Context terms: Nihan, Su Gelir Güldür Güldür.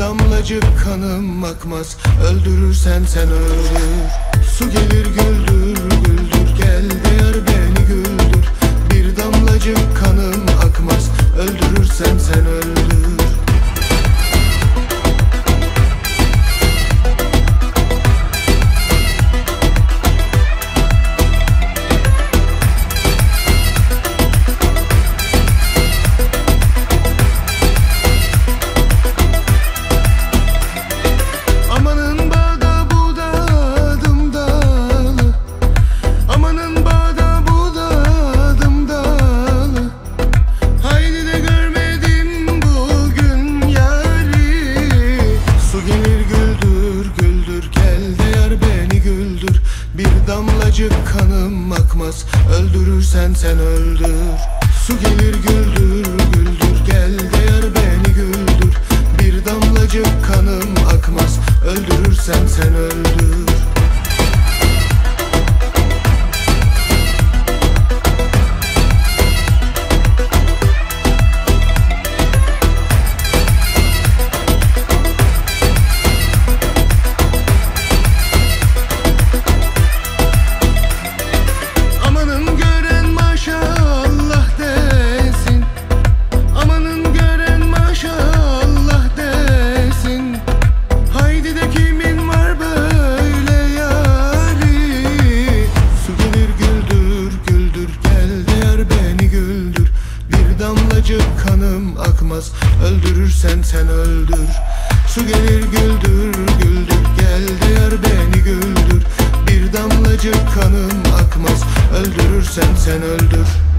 damlacık kanım akmaz. Öldürürsen sen öldür. Su gelir güldür güldür, gel yar beni güldür. Bir damlacık kanım akmaz. Öldürürsen sen öldür. Damlacık kanım akmaz, öldürürsen sen öldür. Su gelir güldür güldür, gel yar beni güldür. Bir damlacık kanım akmaz, öldürürsen sen öldür. Kanım akmaz, öldürürsen sen öldür. Su gelir güldür güldür, gel yar beni güldür. Bir damlacık kanım akmaz, öldürürsen sen öldür.